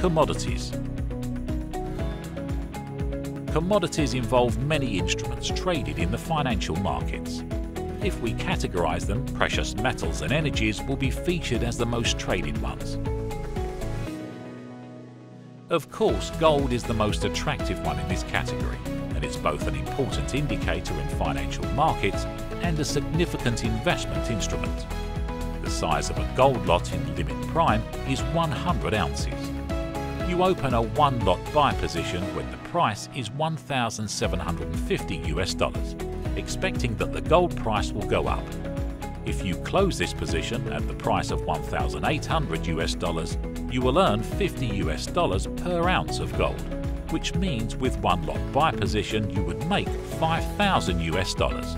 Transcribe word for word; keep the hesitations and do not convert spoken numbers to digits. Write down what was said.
Commodities. Commodities involve many instruments traded in the financial markets. If we categorize them, precious metals and energies will be featured as the most traded ones. Of course, gold is the most attractive one in this category, and it's both an important indicator in financial markets and a significant investment instrument. The size of a gold lot in Limit Prime is one hundred ounces. You open a one-lot buy position when the price is one thousand seven hundred fifty US dollars, expecting that the gold price will go up. If you close this position at the price of one thousand eight hundred US dollars, you will earn fifty US dollars per ounce of gold, which means with one lot buy position you would make five thousand US dollars.